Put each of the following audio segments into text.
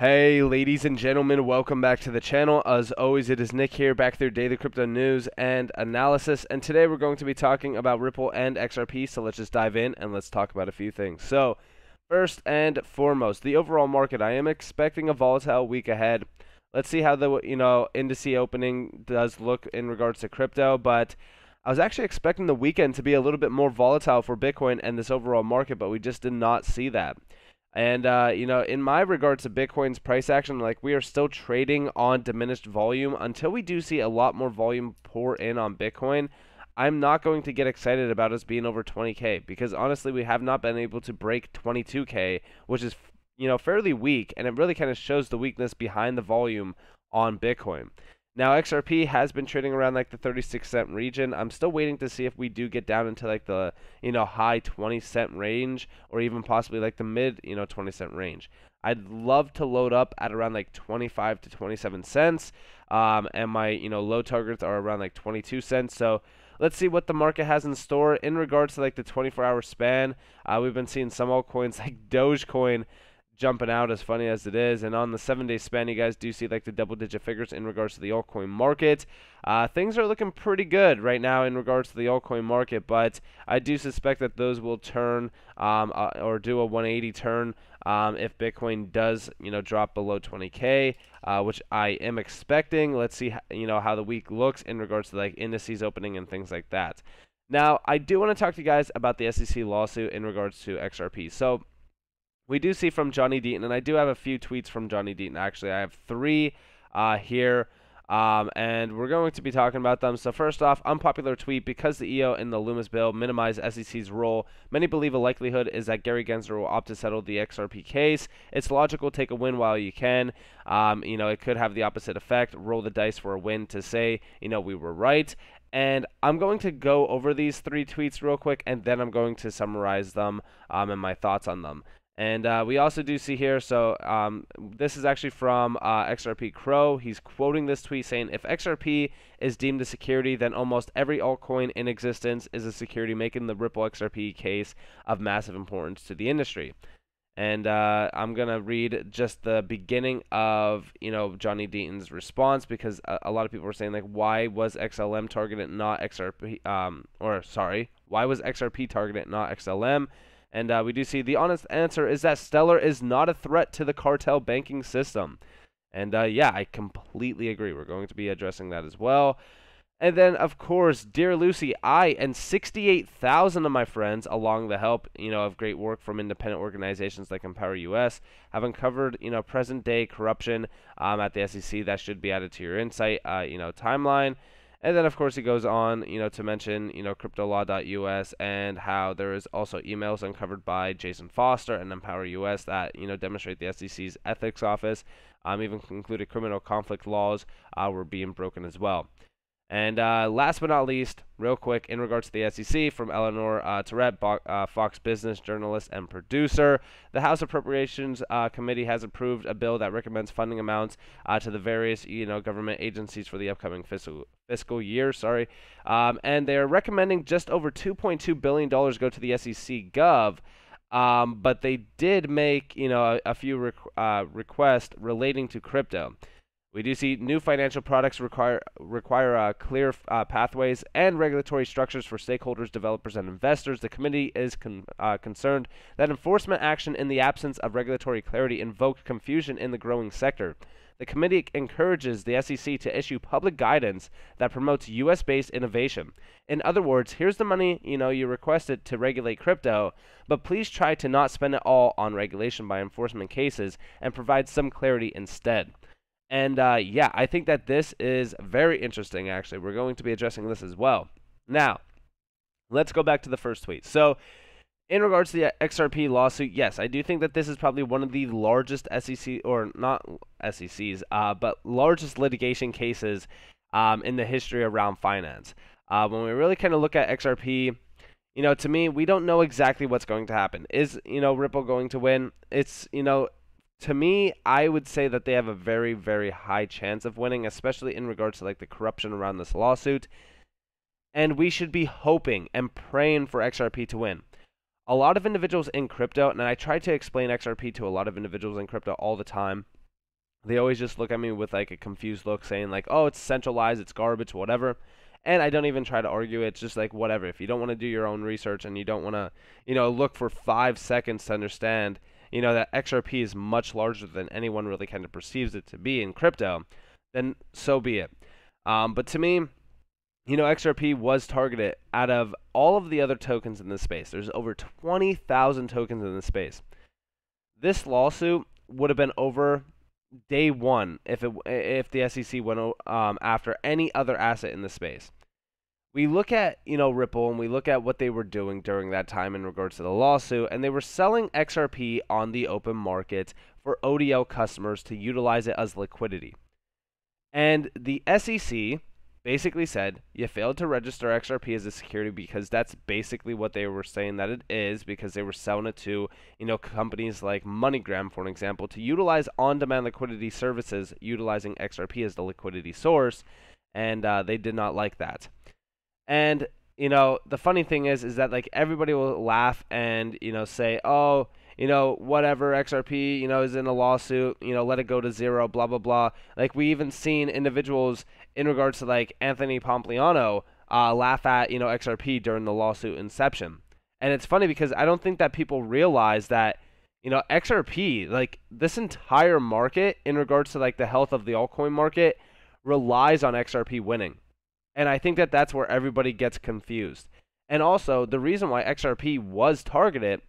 Hey ladies and gentlemen, welcome back to the channel. As always, it is Nick here, back with your daily crypto news and analysis, and today we're going to be talking about Ripple and XRP. So let's just dive in and let's talk about a few things. So first and foremost, the overall market. I am expecting a volatile week ahead. Let's see how the indice opening does look in regards to crypto, but I was actually expecting the weekend to be a little bit more volatile for Bitcoin and this overall market, but we just did not see that. And, in my regards to Bitcoin's price action, like, we are still trading on diminished volume. Until we do see a lot more volume pour in on Bitcoin, I'm not going to get excited about us being over 20K, because honestly, we have not been able to break 22K, which is, fairly weak. And it really kind of shows the weakness behind the volume on Bitcoin. Now, XRP has been trading around like the 36-cent region. I'm still waiting to see if we do get down into like the, high 20-cent range, or even possibly like the mid, 20-cent range. I'd love to load up at around like 25 to 27 cents. And my, low targets are around like 22 cents. So let's see what the market has in store in regards to like the 24-hour span. We've been seeing some altcoins like Dogecoin jumping out, as funny as it is, and on the 7-day span you guys do see like the double digit figures in regards to the altcoin market. Things are looking pretty good right now in regards to the altcoin market, but I do suspect that those will turn or do a 180 turn if Bitcoin does drop below 20K, which I am expecting. Let's see how the week looks in regards to like indices opening and things like that. Now I do want to talk to you guys about the SEC lawsuit in regards to XRP. So we do see from Johnny Deaton, and I do have a few tweets from Johnny Deaton, actually. I have 3 here, and we're going to be talking about them. So first off, unpopular tweet: because the EO and the Loomis bill minimize SEC's role, many believe a likelihood is that Gary Gensler will opt to settle the XRP case. It's logical, take a win while you can. It could have the opposite effect. Roll the dice for a win to say, we were right. And I'm going to go over these 3 tweets real quick, and then I'm going to summarize them and my thoughts on them. And we also do see here, so this is actually from XRP Crow. He's quoting this tweet saying, "If XRP is deemed a security, then almost every altcoin in existence is a security, making the Ripple XRP case of massive importance to the industry." And I'm going to read just the beginning of, Johnny Deaton's response, because a lot of people were saying, like, why was XLM targeted, not XRP, why was XRP targeted, not XLM? And we do see the honest answer is that Stellar is not a threat to the cartel banking system. And yeah, I completely agree. We're going to be addressing that as well. And then, of course, dear Lucy, I and 68,000 of my friends, along the help, of great work from independent organizations like Empower US, have uncovered, present-day corruption at the SEC that should be added to your insight, timeline. And then, of course, he goes on, to mention, CryptoLaw.us, and how there is also emails uncovered by Jason Foster and Empower US that, demonstrate the SEC's ethics office even concluded criminal conflict laws were being broken as well. And last but not least, real quick, in regards to the SEC, from Eleanor Tourette, Fox Business journalist and producer: the House Appropriations Committee has approved a bill that recommends funding amounts to the various, government agencies for the upcoming fiscal year. And they're recommending just over $2.2 billion go to the SEC Gov. But they did make, a few requests relating to crypto. We do see new financial products require clear pathways and regulatory structures for stakeholders, developers, and investors. The committee is concerned that enforcement action in the absence of regulatory clarity invoked confusion in the growing sector. The committee encourages the SEC to issue public guidance that promotes U.S.-based innovation. In other words, here's the money you requested to regulate crypto, but please try to not spend it all on regulation by enforcement cases and provide some clarity instead. And yeah, I think that this is very interesting, actually. We're going to be addressing this as well. Now, let's go back to the first tweet. So in regards to the XRP lawsuit, yes, I do think that this is probably one of the largest SEC, or not SECs, but largest litigation cases in the history around finance. When we really kind of look at XRP, to me, we don't know exactly what's going to happen. Is, Ripple going to win? It's, to me, I would say that they have a very, very high chance of winning, especially in regards to like the corruption around this lawsuit. And we should be hoping and praying for XRP to win. A lot of individuals in crypto, and I try to explain XRP to a lot of individuals in crypto all the time, They always just look at me with like a confused look saying like, oh, it's centralized, it's garbage, whatever. And I don't even try to argue it. It's just like, whatever. If you don't want to do your own research and you don't want to, you know, look for 5 seconds to understand, you know, that XRP is much larger than anyone really kind of perceives it to be in crypto, then so be it. But to me, you know, XRP was targeted out of all of the other tokens in this space. There's over 20,000 tokens in this space. This lawsuit would have been over day one if the SEC went after any other asset in the space. We look at, you know, Ripple, and we look at what they were doing during that time in regards to the lawsuit, and they were selling XRP on the open market for ODL customers to utilize it as liquidity. And the SEC basically said, you failed to register XRP as a security, because that's basically what they were saying that it is, because they were selling it to, you know, companies like MoneyGram, for an example, to utilize on-demand liquidity services utilizing XRP as the liquidity source, and they did not like that. And, you know, the funny thing is that, like, everybody will laugh and, you know, say, oh, you know, whatever, XRP, you know, is in a lawsuit, you know, let it go to zero, blah, blah, blah. Like, we even seen individuals in regards to, like, Anthony Pompliano laugh at, you know, XRP during the lawsuit inception. And it's funny because I don't think that people realize that, you know, XRP, like, this entire market in regards to, like, the health of the altcoin market relies on XRP winning. And I think that that's where everybody gets confused. And also, the reason why XRP was targeted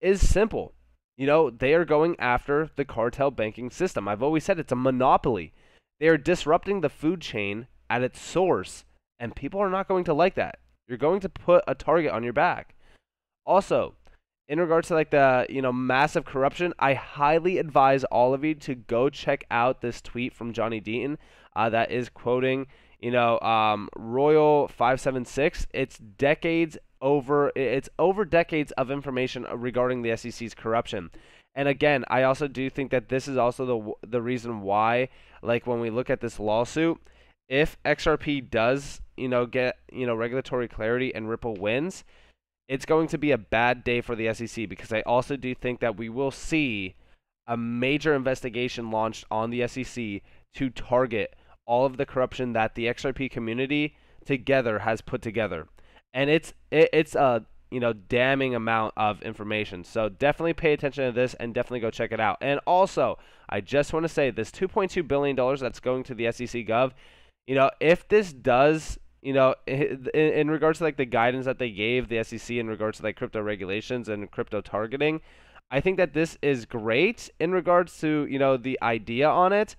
is simple. You know, they are going after the cartel banking system. I've always said it's a monopoly. They are disrupting the food chain at its source, and people are not going to like that. You're going to put a target on your back. Also, in regards to like the, you know, massive corruption, I highly advise all of you to go check out this tweet from Johnny Deaton that is quoting, you know, Royal 576. It's over decades of information regarding the SEC's corruption. And again, I also do think that this is also the reason why, like, when we look at this lawsuit, if XRP does, you know, get, you know, regulatory clarity and Ripple wins, it's going to be a bad day for the SEC, because I also do think that we will see a major investigation launched on the SEC to target all of the corruption that the XRP community together has put together. And it's a, you know, damning amount of information. So definitely pay attention to this and definitely go check it out. And also, I just want to say this $2.2 billion that's going to the SEC Gov, you know, if this does, you know, in regards to like the guidance that they gave the SEC in regards to like crypto regulations and crypto targeting, I think that this is great in regards to, you know, the idea on it.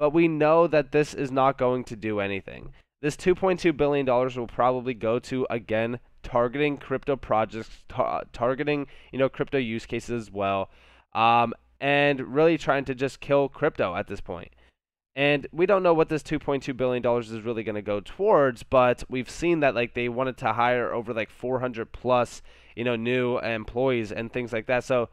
But we know that this is not going to do anything. This $2.2 billion will probably go to, again, targeting crypto projects, targeting, you know, crypto use cases as well, and really trying to just kill crypto at this point. And we don't know what this $2.2 billion is really going to go towards, but we've seen that, like, they wanted to hire over, like, 400-plus, you know, new employees and things like that. So,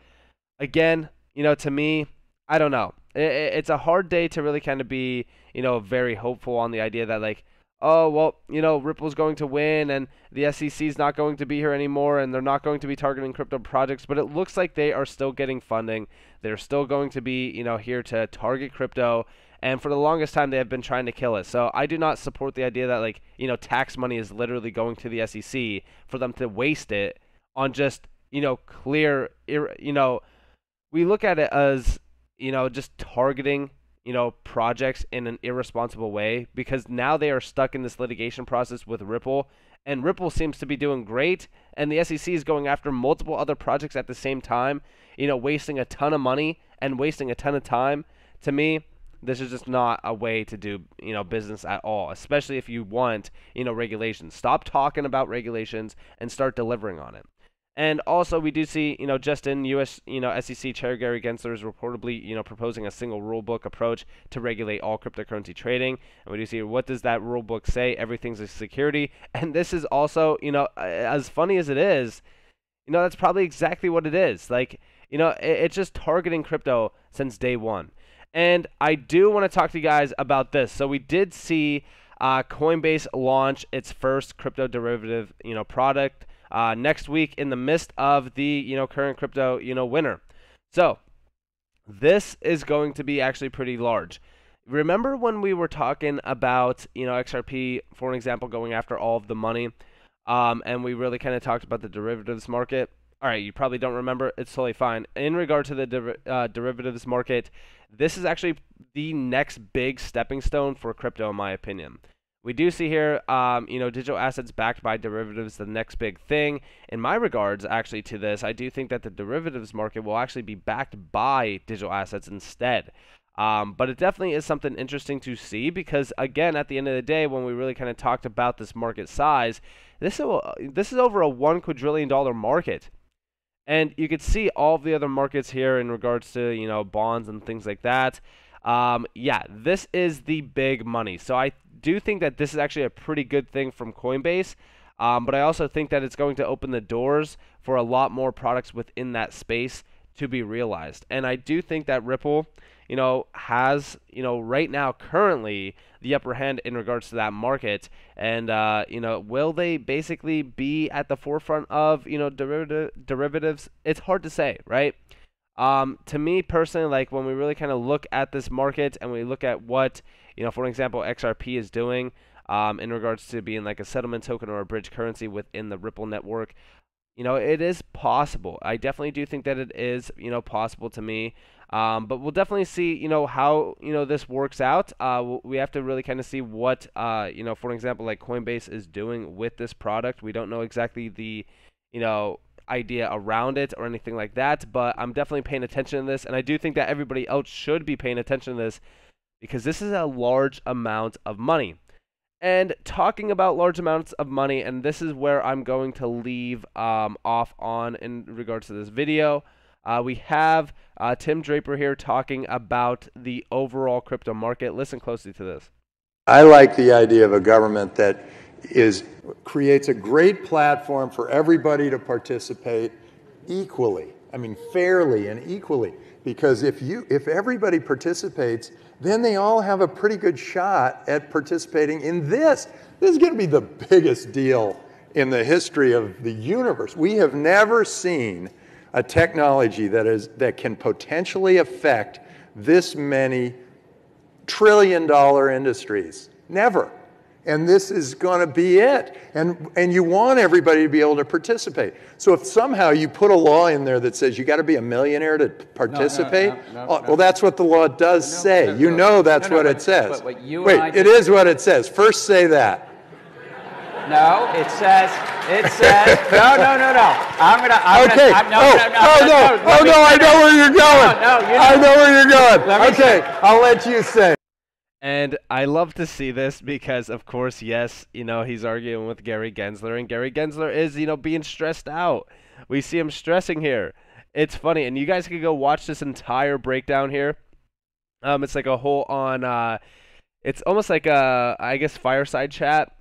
again, you know, to me, I don't know. It's a hard day to really kind of be, you know, very hopeful on the idea that, like, oh, well, you know, Ripple's going to win and the SEC's not going to be here anymore and they're not going to be targeting crypto projects, but it looks like they are still getting funding. They're still going to be, you know, here to target crypto, and for the longest time they have been trying to kill it. So I do not support the idea that, like, you know, tax money is literally going to the SEC for them to waste it on just, you know, clear, you know, we look at it as, you know, just targeting, you know, projects in an irresponsible way, because now they are stuck in this litigation process with Ripple, and Ripple seems to be doing great, and the SEC is going after multiple other projects at the same time, you know, wasting a ton of money and wasting a ton of time. To me, this is just not a way to do, you know, business at all, especially if you want, you know, regulations. Stop talking about regulations and start delivering on it. And also, we do see, you know, just in U.S., you know, SEC Chair Gary Gensler is reportedly, you know, proposing a single rulebook approach to regulate all cryptocurrency trading. And we do see, what does that rulebook say? Everything's a security. And this is also, you know, as funny as it is, you know, that's probably exactly what it is. Like, you know, it's just targeting crypto since day one. And I do want to talk to you guys about this. So we did see Coinbase launch its first crypto derivative, you know, product next week in the midst of the, you know, current crypto, you know, winter. So this is going to be actually pretty large. Remember when we were talking about, you know, XRP, for an example, going after all of the money, and we really kind of talked about the derivatives market? All right, you probably don't remember. It's totally fine. In regard to the derivatives market, this is actually the next big stepping stone for crypto, in my opinion. We do see here, you know, digital assets backed by derivatives, the next big thing. In my regards, actually, to this, I do think that the derivatives market will actually be backed by digital assets instead. But it definitely is something interesting to see because, again, at the end of the day, when we really kind of talked about this market size, this is over a $1 quadrillion market. And you could see all of the other markets here in regards to, you know, bonds and things like that. Yeah, this is the big money. So I do think that this is actually a pretty good thing from Coinbase, but I also think that it's going to open the doors for a lot more products within that space to be realized. And I do think that Ripple, you know, has, you know, right now currently the upper hand in regards to that market. And, you know, will they basically be at the forefront of, you know, derivatives? It's hard to say, right? To me personally, like when we really kind of look at this market and we look at what, you know, for example, XRP is doing in regards to being like a settlement token or a bridge currency within the Ripple network, you know, it is possible. I definitely do think that it is, you know, possible to me. But we'll definitely see, you know, how, you know, this works out. We have to really kind of see what, you know, for example, like Coinbase is doing with this product. We don't know exactly the, you know, idea around it or anything like that, but I'm definitely paying attention to this, and I do think that everybody else should be paying attention to this because this is a large amount of money. And talking about large amounts of money, and this is where I'm going to leave off on in regards to this video, we have Tim Draper here talking about the overall crypto market. Listen closely to this. I like the idea of a government that creates a great platform for everybody to participate equally. I mean, fairly and equally, because if everybody participates, then they all have a pretty good shot at participating in this. This is going to be the biggest deal in the history of the universe. We have never seen a technology that can potentially affect this many trillion-dollar industries. Never. And this is going to be it. And you want everybody to be able to participate. So if somehow you put a law in there that says you got to be a millionaire to participate, well, that's what the law does say. You know that's what it says. Wait, it is what it says. First say that. No, it says, no. I know where you're going. I know where you're going. Okay, I'll let you say. And I love to see this because, of course, yes, you know, he's arguing with Gary Gensler, and Gary Gensler is, you know, being stressed out. We see him stressing here. It's funny, and you guys can go watch this entire breakdown here. It's like a whole on, it's almost like a, I guess, fireside chat.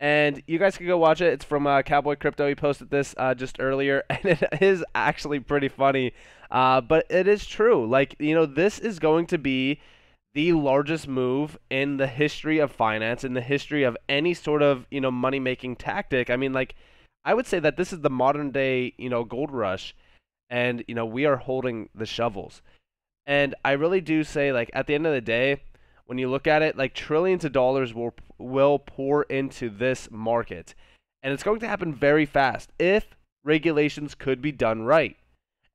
And you guys can go watch it. It's from Cowboy Crypto. He posted this just earlier, and it is actually pretty funny. But it is true. Like, you know, this is going to be the largest move in the history of finance, in the history of any sort of, you know, money-making tactic. I mean, like, I would say that this is the modern-day, you know, gold rush, and, you know, we are holding the shovels. And I really do say, like, at the end of the day, when you look at it, like, trillions of dollars will pour into this market. And it's going to happen very fast if regulations could be done right.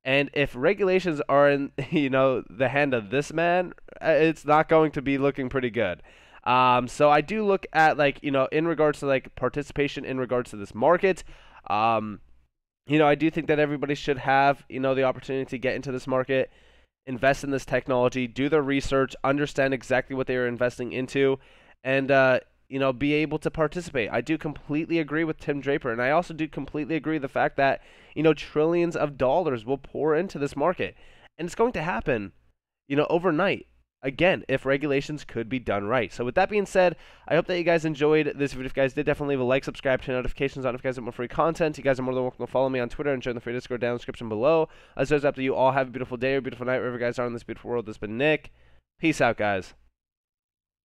And if regulations are in, you know, the hand of this man, it's not going to be looking pretty good. So I do look at, like, you know, in regards to, like, participation in regards to this market, you know, I do think that everybody should have, you know, the opportunity to get into this market, invest in this technology, do their research, understand exactly what they are investing into, and, you know, be able to participate. I do completely agree with Tim Draper, and I also do completely agree with the fact that, you know, trillions of dollars will pour into this market, and it's going to happen, you know, overnight. Again, if regulations could be done right. So with that being said, I hope that you guys enjoyed this video. If you guys did, definitely leave a like, subscribe, turn notifications on if you guys want more free content. You guys are more than welcome to follow me on Twitter and join the free Discord down in the description below. As always, up to you all. Have a beautiful day or beautiful night wherever you guys are in this beautiful world. This has been Nick. Peace out, guys.